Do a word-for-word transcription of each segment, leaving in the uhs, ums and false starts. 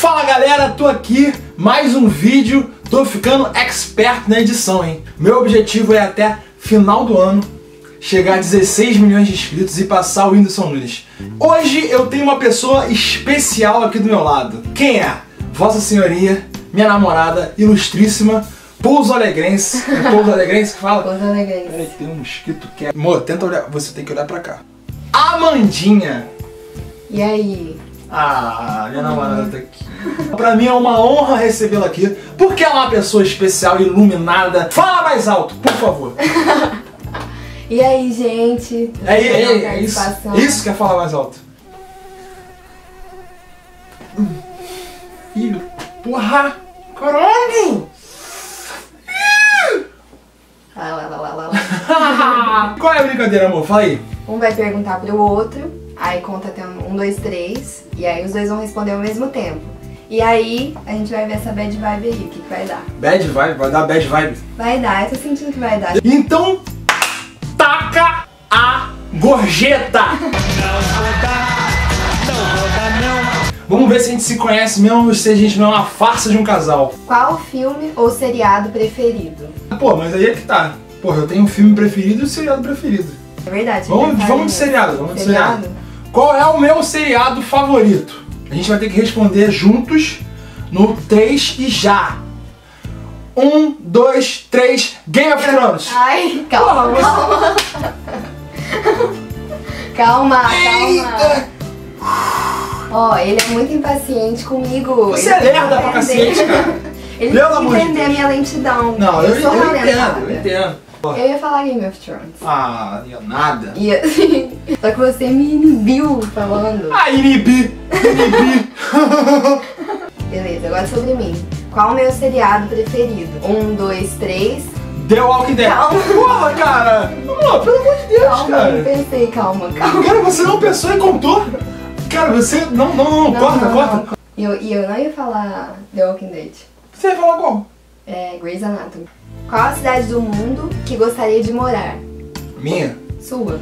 Fala galera, tô aqui, mais um vídeo, tô ficando expert na edição, hein? Meu objetivo é até final do ano chegar a dezesseis milhões de inscritos e passar o Whindersson Nunes. Hoje eu tenho uma pessoa especial aqui do meu lado. Quem é? Vossa Senhoria, minha namorada, ilustríssima, Pouso Alegrense. É Pouso Alegrense que fala? Pouso Alegrense. Peraí, tem um mosquito que é... Amor, tenta olhar, você tem que olhar pra cá. Amandinha. E aí? Ah, minha namorada tá aqui. Pra mim é uma honra recebê-la aqui, porque ela é uma pessoa especial, iluminada. Fala mais alto, por favor. E aí, gente? E aí, é, é, é isso, isso que é falar mais alto. Filho, porra, corone! Lá, lá, lá, lá, lá. Qual é a brincadeira, amor? Fala aí. Um vai perguntar pro outro. Aí conta até um, dois, três, e aí os dois vão responder ao mesmo tempo. E aí a gente vai ver essa bad vibe aí, o que, que vai dar. Bad vibe? Vai dar bad vibe? Vai dar, eu tô sentindo que vai dar. Então, taca a gorjeta! Não vou dar, não vou dar não. Vamos ver se a gente se conhece mesmo ou se a gente não é uma farsa de um casal. Qual filme ou seriado preferido? Pô, mas aí é que tá. Pô, eu tenho um filme preferido e um seriado preferido. É verdade. Vamos, vamos de seriado, vamos de seriado. seriado. Qual é o meu seriado favorito? A gente vai ter que responder juntos no três e já. Um, dois, três, Game of Thrones. Ai, calma, porra, calma. Calma, calma. Ó, oh, ele é muito impaciente comigo. Você ele é lerda pra cacete, cara. Ele não tem que entender a minha lentidão. Não, eu, eu, sou eu, eu entendo, eu entendo. Eu ia falar Game of Thrones. Ah, nada. Ia, só que você me inibiu falando. Ah, inibi! Inibi! Beleza, agora sobre mim. Qual o meu seriado preferido? Um, dois, três... The Walking Dead! Calma! Porra, cara! Oh, pelo amor de Deus, calma, cara! Calma, eu pensei, calma, calma. Cara, você não pensou e contou? Cara, você... Não, não, não, corta, corta. E eu, eu não ia falar The Walking Dead. Você ia falar qual? É, Grey's Anatomy. Qual a cidade do mundo que gostaria de morar? Minha? Sua.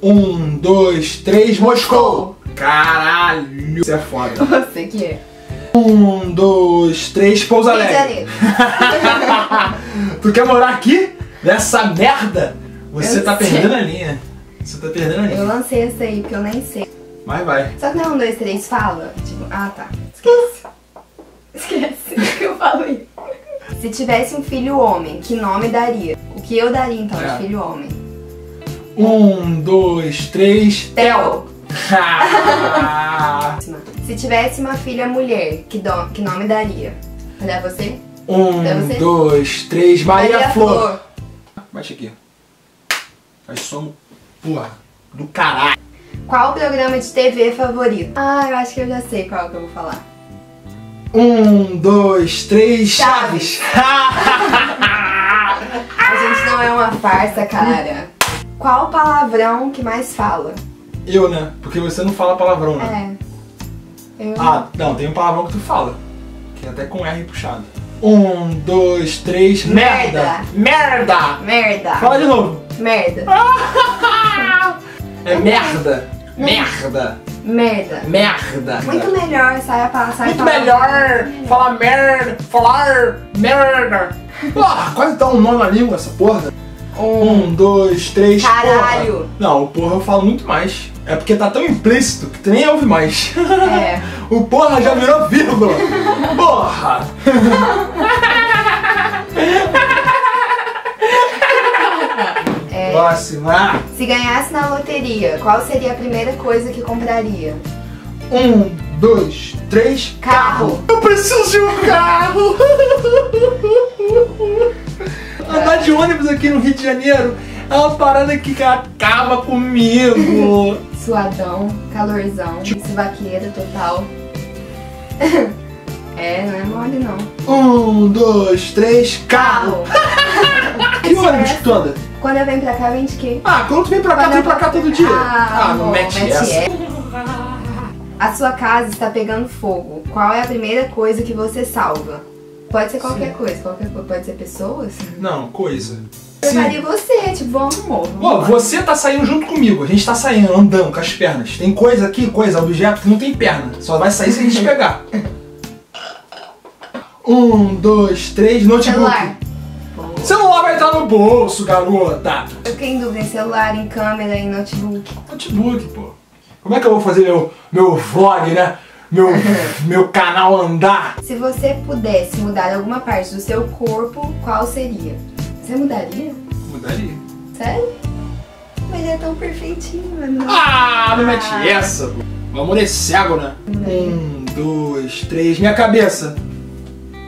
Um, dois, três, Moscou! Caralho! Isso é foda. Você que é. Um, dois, três, Pouso Alegre. Tu quer morar aqui? Nessa merda? Você eu tá sei. perdendo a linha. Você tá perdendo a linha. Eu lancei essa aí porque eu nem sei. Mas vai. Só que não é um, dois, três, fala. Tipo, ah tá. Esquece. Esquece que eu falo aí. Se tivesse um filho homem, que nome daria? O que eu daria então de é. filho homem? Um, dois, três... Theo! Se tivesse uma filha mulher, que, do... que nome daria? Olha você? Um, é você? dois, três... Maria, Maria Flor! Flor. Baixa aqui. Nós somos... Porra! Do caralho! Qual o programa de T V favorito? Ah, eu acho que eu já sei qual que eu vou falar. Um, dois, três, Chaves! A gente não é uma farsa, cara. Qual palavrão que mais fala? Eu, né? Porque você não fala palavrão, né? É. Eu... Ah, não, tem um palavrão que tu fala. Que é até com R puxado. Um, dois, três, merda! Merda! Merda! Merda. Fala de novo! Merda! É merda! Não. Merda! Merda. Merda. Muito melhor sai a passar. Muito melhor falar merda. Falar merda. Porra, quase dá um nó na língua essa porra. Um, dois, três, caralho. Porra. Não, o porra eu falo muito mais. É porque tá tão implícito que tu nem ouve mais. É. O porra já virou vírgula. Porra. Próxima. Se ganhasse na loteria, qual seria a primeira coisa que compraria? Um, dois, três, carro! Eu preciso de um carro! Andar de ônibus aqui no Rio de Janeiro é uma parada que acaba comigo! Suadão, calorzão, vaqueira total. É, não é mole não. Um, dois, três, carro! Que ônibus que tu anda? Quando eu venho pra cá, vem de quê? Ah, quando tu vem pra cá, vem pra cá todo dia. Ah, ah não mete essa. A sua casa está pegando fogo. Qual é a primeira coisa que você salva? Pode ser qualquer Sim. coisa. Qualquer coisa. Pode ser pessoas? Não, coisa. Eu faria você, tipo, vamos morro. Ó, você tá saindo junto comigo. A gente tá saindo, andando com as pernas. Tem coisa aqui, coisa, objeto que não tem perna. Só vai sair se a gente pegar. Um, dois, três, notebook. Celular. Pô. Celular vai estar no bolso, garota. Eu tenho dúvida em celular, em câmera, em notebook. Notebook, pô. Como é que eu vou fazer meu, meu vlog, né? Meu, meu canal andar. Se você pudesse mudar alguma parte do seu corpo, qual seria? Você mudaria? Mudaria. Sério? Mas é tão perfeitinho, mano. Ah, não mete essa, pô. Vamos nesse água, né? Um, dois, três. Minha cabeça.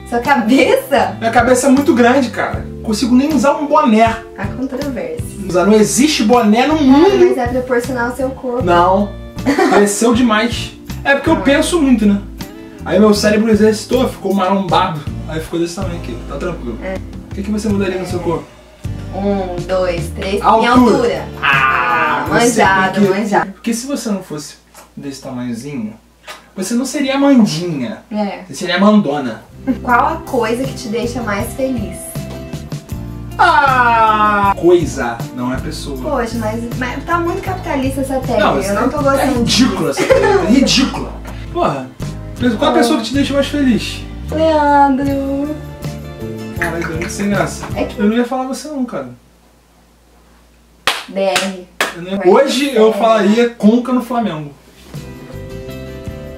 Sua cabeça? Minha cabeça é muito grande, cara. Não consigo nem usar um boné. A controvérsia. Não existe boné no mundo. Mas é proporcional ao seu corpo. Não. Cresceu demais. É porque eu penso muito, né? Aí meu cérebro exercitou, ficou marombado. Aí ficou desse tamanho aqui. Tá tranquilo. É. O que, que você mudaria no seu corpo? Um, dois, três. Altura. Minha altura. Ah, manjado, porque... manjado. Porque se você não fosse desse tamanhozinho, você não seria Mandinha. É. Você seria Mandona. Qual a coisa que te deixa mais feliz? Ah! Coisa, não é pessoa. Poxa, mas, mas tá muito capitalista essa tela. Eu não tô gostando. É ridícula essa tela. É ridícula. Porra, qual a pessoa que te deixa mais feliz? Leandro. Caralho, eu não sei graça. É que... Eu não ia falar você não, cara. B R. Eu não ia... Hoje eu falaria Conca no Flamengo.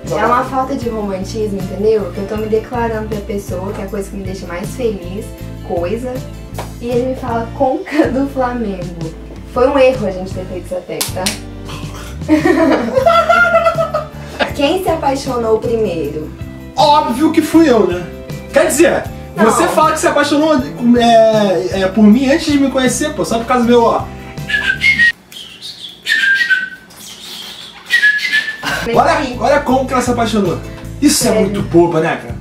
É uma falta de romantismo, entendeu? Que eu tô me declarando pra pessoa, que é a coisa que me deixa mais feliz, coisa. E ele me fala Conca do Flamengo. Foi um erro a gente ter feito essa tag, tá? Quem se apaixonou primeiro? Óbvio que fui eu, né? Quer dizer, não. Você fala que se apaixonou é, é, por mim antes de me conhecer, pô, só por causa do meu ó. Olha, olha como que ela se apaixonou. Isso é, é muito boba, né, cara?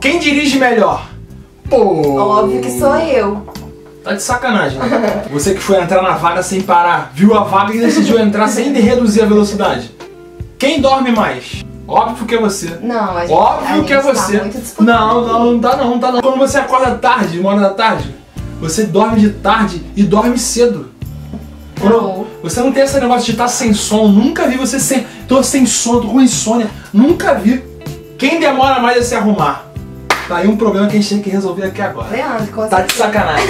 Quem dirige melhor? Pô! Óbvio que sou eu. Tá de sacanagem, né? Você que foi entrar na vaga sem parar, viu a vaga e decidiu entrar sem reduzir a velocidade. Quem dorme mais? Óbvio que é você. Não, a gente, Óbvio a gente que é você. Tá muito não, não, não dá não, não dá não. Quando você acorda tarde, uma hora da tarde, você dorme de tarde e dorme cedo. Não. Você não tem esse negócio de estar sem sono, nunca vi você sem... Tô sem sono, tô com insônia, nunca vi. Quem demora mais a se arrumar? Tá aí um problema que a gente tem que resolver aqui agora. Leandro, com tá de sacanagem.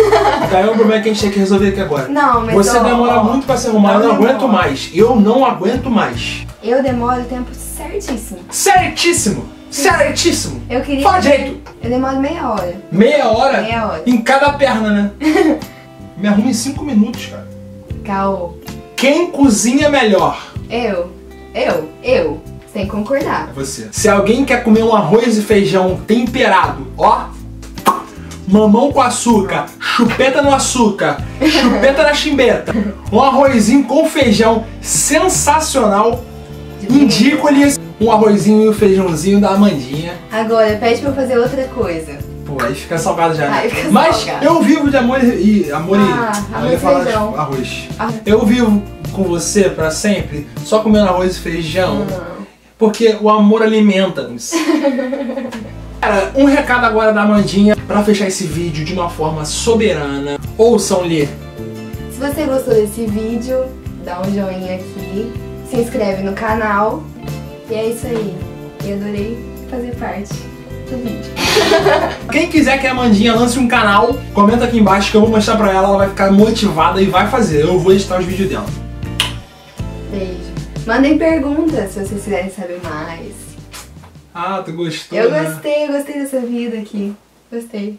Tá aí um problema que a gente tem que resolver aqui agora. Não, mas você não, demora não, muito pra se arrumar, não, eu não demora. aguento mais. Eu não aguento mais. Eu demoro o tempo certíssimo. Certíssimo! Sim. Certíssimo! Eu queria... Fala direito! Eu demoro meia hora. Meia hora? Meia hora. Em cada perna, né? Me arrumo em cinco minutos, cara. Caô. Quem cozinha melhor? Eu, eu, eu, sem concordar. É você. Se alguém quer comer um arroz e feijão temperado, ó, mamão com açúcar, chupeta no açúcar, chupeta na chimbeta, um arrozinho com feijão sensacional, indico-lhes um arrozinho e um feijãozinho da Amandinha. Agora, pede pra eu fazer outra coisa. Pô, aí fica salgado já, né? Ai, fica Mas salgado. eu vivo de amor e... Amor ah, e... Arroz, eu ia falar de arroz. arroz. Eu vivo com você pra sempre, só comendo arroz e feijão. Não. Porque o amor alimenta-nos. Cara, um recado agora da Amandinha pra fechar esse vídeo de uma forma soberana. Ouçam-lhe. Se você gostou desse vídeo, dá um joinha aqui. Se inscreve no canal. E é isso aí. Eu adorei fazer parte do vídeo. Quem quiser que a Amandinha lance um canal, comenta aqui embaixo que eu vou mostrar pra ela, ela vai ficar motivada e vai fazer. Eu vou editar os vídeos dela. Beijo. Mandem perguntas se vocês quiserem saber mais. Ah, tu gostou? Eu né? gostei, eu gostei dessa vida aqui. Gostei.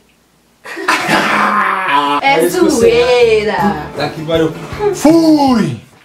É, é zoeira! Tá aqui, valeu. Fui!